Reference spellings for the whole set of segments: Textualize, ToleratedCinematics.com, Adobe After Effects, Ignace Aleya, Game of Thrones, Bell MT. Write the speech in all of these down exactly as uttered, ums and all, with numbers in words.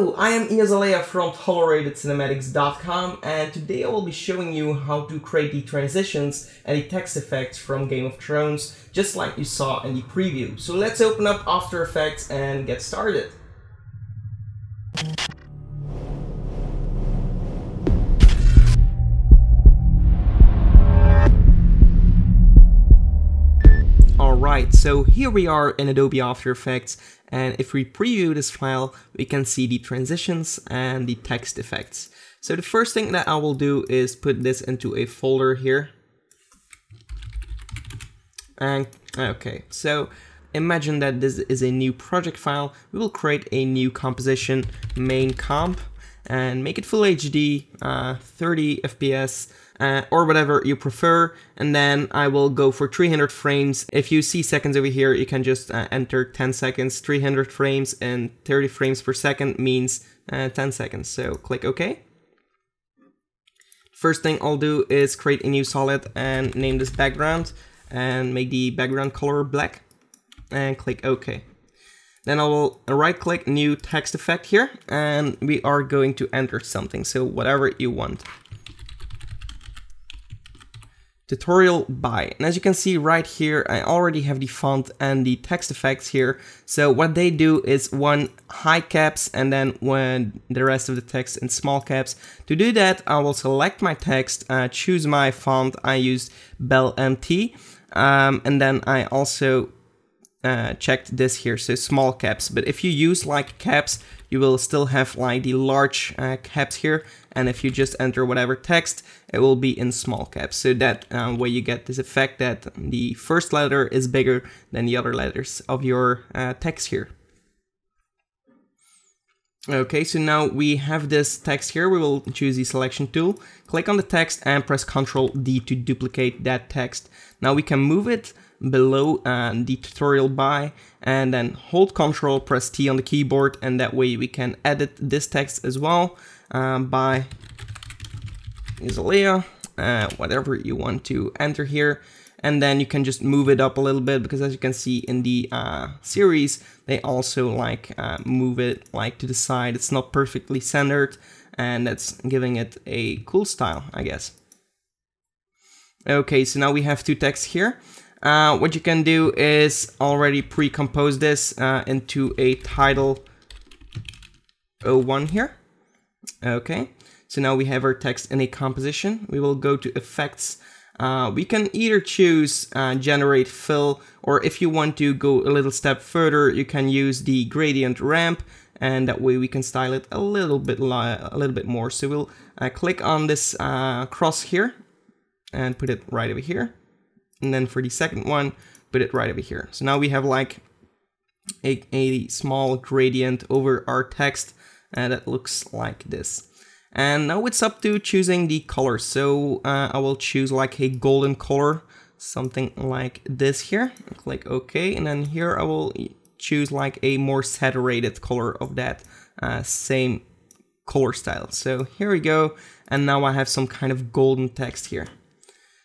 Hello, I am Ignace Aleya from Tolerated Cinematics dot com, and today I will be showing you how to create the transitions and the text effects from Game of Thrones, just like you saw in the preview. So let's open up After Effects and get started. Alright, so here we are in Adobe After Effects, and if we preview this file, we can see the transitions and the text effects. So the first thing that I will do is put this into a folder here. And okay, so imagine that this is a new project file. We will create a new composition, main comp, and make it full H D, uh, thirty F P S, Uh, or whatever you prefer, and then I will go for three hundred frames. If you see seconds over here, you can just uh, enter ten seconds, three hundred frames, and thirty frames per second means uh, ten seconds, so click OK. First thing I'll do is create a new solid and name this background, and make the background color black, and click OK. Then I will right-click new text effect here, and we are going to enter something, so whatever you want. Tutorial by, and as you can see right here, I already have the font and the text effects here. So what they do is one high caps and then when the rest of the text in small caps. To do that, I will select my text, uh, choose my font. I used Bell M T, um, and then I also uh, checked this here, so small caps. But if you use like caps, you will still have like the large uh, caps here. And if you just enter whatever text, it will be in small caps. So that uh, way you get this effect that the first letter is bigger than the other letters of your uh, text here. Okay, so now we have this text here. We will choose the selection tool, click on the text and press control D to duplicate that text. Now we can move it below uh, the tutorial by and then hold control, press T on the keyboard, and that way we can edit this text as well. Um, by Ignace Aleya, uh, whatever you want to enter here, and then you can just move it up a little bit because as you can see in the uh, series, they also like uh, move it like to the side. It's not perfectly centered, and that's giving it a cool style, I guess. Okay, so now we have two texts here. Uh, what you can do is already pre-compose this uh, into a title oh one here. Okay, so now we have our text in a composition. We will go to effects. Uh, we can either choose uh, generate fill, or if you want to go a little step further, you can use the gradient ramp, and that way we can style it a little bit a little bit more. So we'll uh, click on this uh, cross here and put it right over here, and then for the second one, put it right over here. So now we have like a, a small gradient over our text. And uh, that looks like this. And now it's up to choosing the color. So uh, I will choose like a golden color, something like this here. Click OK, and then here I will choose like a more saturated color of that uh, same color style. So here we go, and now I have some kind of golden text here.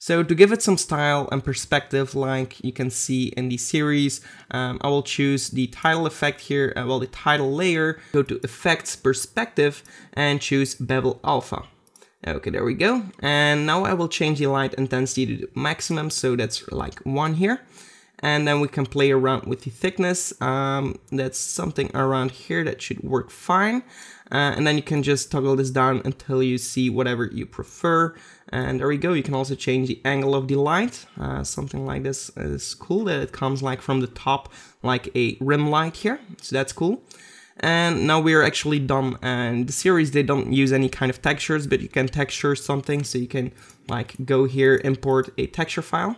So to give it some style and perspective, like you can see in the series, um, I will choose the title effect here, uh, well, the title layer, go to effects, perspective, and choose bevel alpha. Okay, there we go. And now I will change the light intensity to the maximum, so that's like one here. And then we can play around with the thickness. Um, that's something around here that should work fine. Uh, and then you can just toggle this down until you see whatever you prefer. And there we go. You can also change the angle of the light. Uh, something like this is cool that it comes like from the top, like a rim light here. So that's cool. And now we are actually done. And the series, they don't use any kind of textures, but you can texture something. So you can like go here, import a texture file.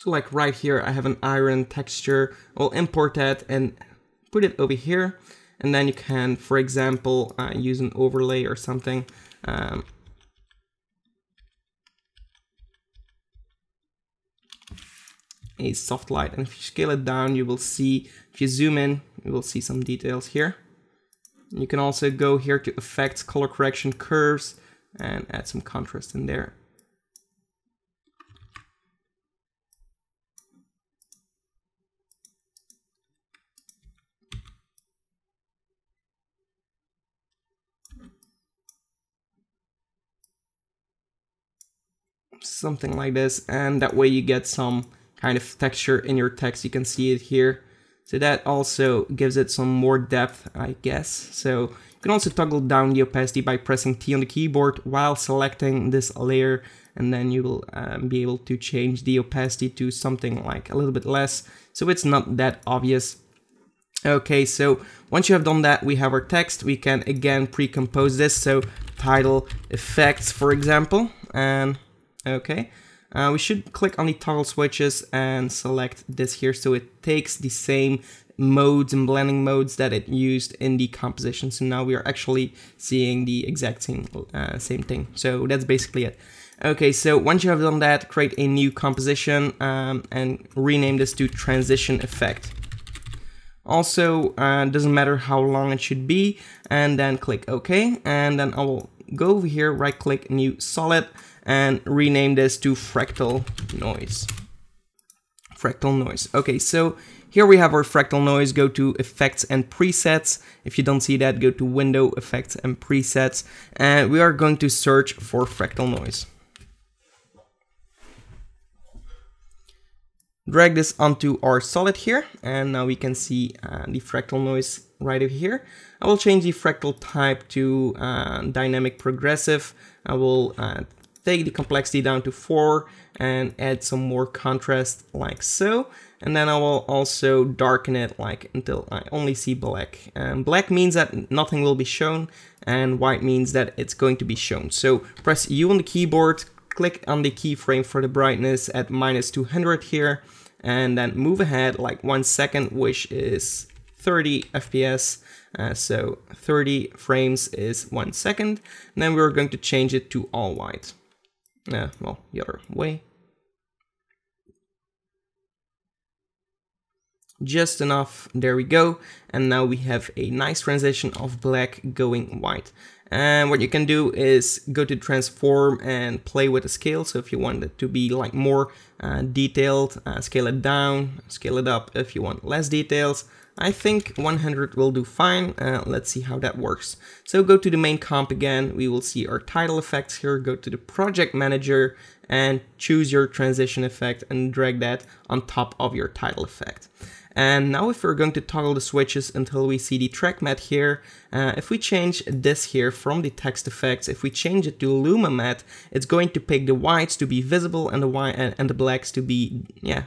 So like right here, I have an iron texture. I'll import that and put it over here. And then you can, for example, uh, use an overlay or something. Um, a soft light. And if you scale it down, you will see, if you zoom in, you will see some details here. You can also go here to effects, color correction, curves, and add some contrast in there. something like this, and that way you get some kind of texture in your text. You can see it here. So that also gives it some more depth, I guess. So you can also toggle down the opacity by pressing T on the keyboard while selecting this layer, and then you will um, be able to change the opacity to something like a little bit less, so it's not that obvious. Okay, so once you have done that, we have our text. We can again pre-compose this, so title effects, for example, and okay. Uh, we should click on the toggle switches and select this here, so it takes the same modes and blending modes that it used in the composition. So now we are actually seeing the exact same, uh, same thing. So that's basically it. Okay, so once you have done that, create a new composition um, and rename this to transition effect. Also, uh, doesn't matter how long it should be, and then click OK, and then I will go over here, right click, new solid, and rename this to fractal noise. Fractal noise. Okay, so here we have our fractal noise. Go to effects and presets. If you don't see that, go to window, effects and presets, and we are going to search for fractal noise. Drag this onto our solid here, and now we can see uh, the fractal noise right over here. I will change the fractal type to uh, dynamic progressive. I will uh, take the complexity down to four and add some more contrast like so. And then I will also darken it like until I only see black. And black means that nothing will be shown, and white means that it's going to be shown. So press U on the keyboard, click on the keyframe for the brightness at minus two hundred here, and then move ahead like one second, which is thirty F P S. Uh, so thirty frames is one second. And then we're going to change it to all white. Uh, well, the other way. Just enough, there we go. And now we have a nice transition of black going white. And what you can do is go to transform and play with the scale. So if you want it to be like more uh, detailed, uh, scale it down, scale it up if you want less details. I think one hundred will do fine. Uh, let's see how that works. So go to the main comp again. We will see our title effects here. Go to the project manager and choose your transition effect and drag that on top of your title effect. And now if we're going to toggle the switches until we see the track mat here, uh, if we change this here from the text effects, if we change it to Luma mat, it's going to pick the whites to be visible and the white and the blacks to be, yeah,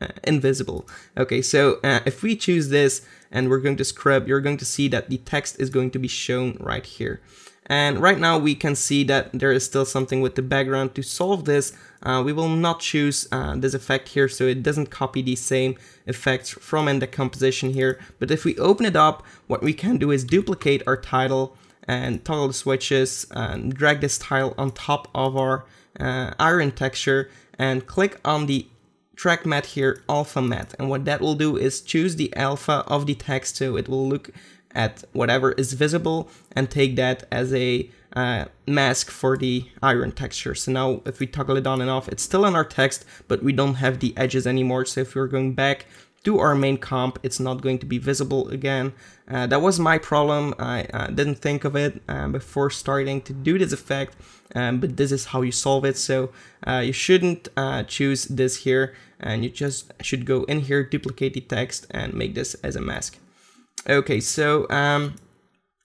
uh, invisible. Okay, so uh, if we choose this and we're going to scrub, you're going to see that the text is going to be shown right here. And right now we can see that there is still something with the background. To solve this, uh, we will not choose uh, this effect here, so it doesn't copy the same effects from in the composition here. But if we open it up, what we can do is duplicate our title and toggle the switches and drag this tile on top of our uh, iron texture and click on the track mat here, alpha mat. And what that will do is choose the alpha of the text, so it will look at whatever is visible and take that as a uh, mask for the iron texture. So now if we toggle it on and off, it's still in our text, but we don't have the edges anymore. So if we're going back to our main comp, it's not going to be visible again. Uh, that was my problem. I uh, didn't think of it uh, before starting to do this effect, um, but this is how you solve it. So uh, you shouldn't uh, choose this here, and you just should go in here, duplicate the text and make this as a mask. Okay, so um,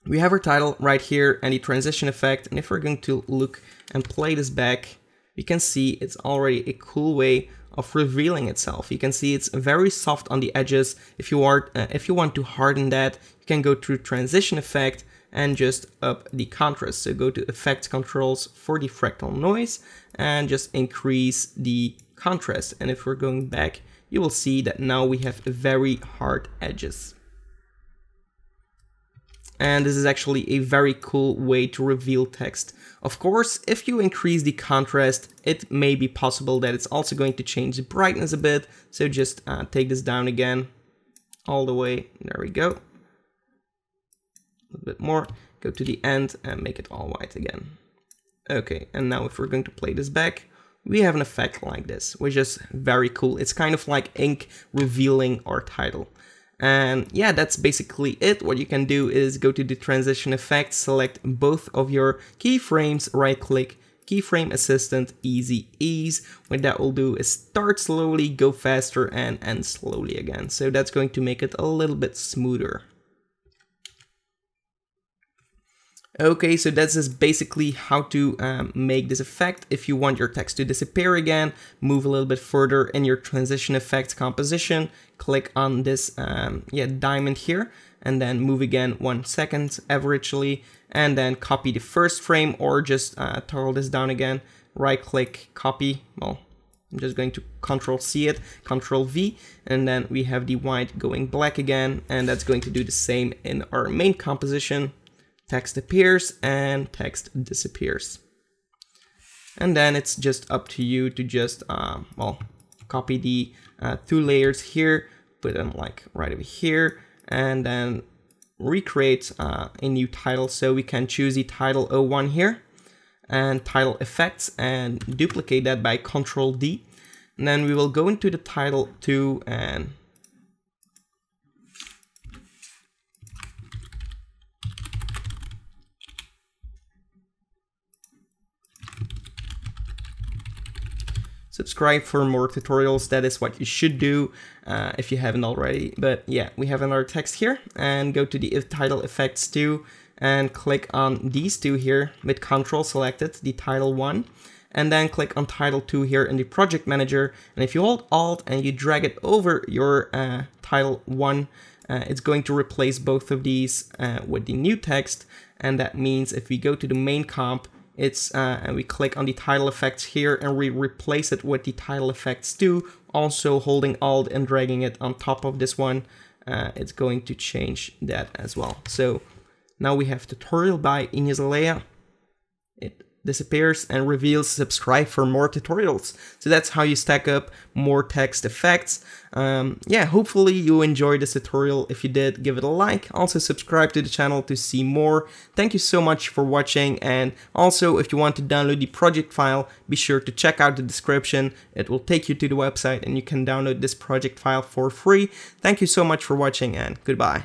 we have our title right here and the transition effect, and if we're going to look and play this back, you can see it's already a cool way of revealing itself. You can see it's very soft on the edges. If you are, uh, if you want to harden that, you can go through transition effect and just up the contrast. So go to effects controls for the fractal noise and just increase the contrast. And if we're going back, you will see that now we have very hard edges. And this is actually a very cool way to reveal text. Of course, if you increase the contrast, it may be possible that it's also going to change the brightness a bit. So just uh, take this down again, all the way, there we go. A little bit more, go to the end and make it all white again. Okay, and now if we're going to play this back, we have an effect like this, which is very cool. It's kind of like ink revealing our title. And yeah, that's basically it. What you can do is go to the transition effect, select both of your keyframes, right click, keyframe assistant easy ease. What that will do is start slowly, go faster, and end slowly again. So that's going to make it a little bit smoother. Okay, so that's just basically how to um, make this effect. If you want your text to disappear again, move a little bit further in your transition effects composition, click on this um, yeah, diamond here, and then move again one second averagely, and then copy the first frame, or just uh, toggle this down again, right click, copy. Well, I'm just going to control C it, control V, and then we have the white going black again, and that's going to do the same in our main composition. Text appears and text disappears. And then it's just up to you to just, um, well, copy the uh, two layers here, put them like right over here, and then recreate uh, a new title. So we can choose the title oh one here and title effects and duplicate that by control D. And then we will go into the title two and subscribe for more tutorials. That is what you should do uh, if you haven't already. But yeah, we have another text here, and go to the title effects two and click on these two here with control selected, the title one, and then click on title two here in the project manager. And if you hold alt and you drag it over your uh, title one, uh, it's going to replace both of these uh, with the new text. And that means if we go to the main comp, It's uh, and we click on the title effects here and we replace it with the title effects two, also holding alt and dragging it on top of this one, uh, it's going to change that as well. So now we have tutorial by Ignace Aleya. It disappears and reveals. Subscribe for more tutorials. So that's how you stack up more text effects. Um, yeah, hopefully you enjoyed this tutorial. If you did, give it a like. Also subscribe to the channel to see more. Thank you so much for watching, and also if you want to download the project file, be sure to check out the description. It will take you to the website and you can download this project file for free. Thank you so much for watching, and goodbye.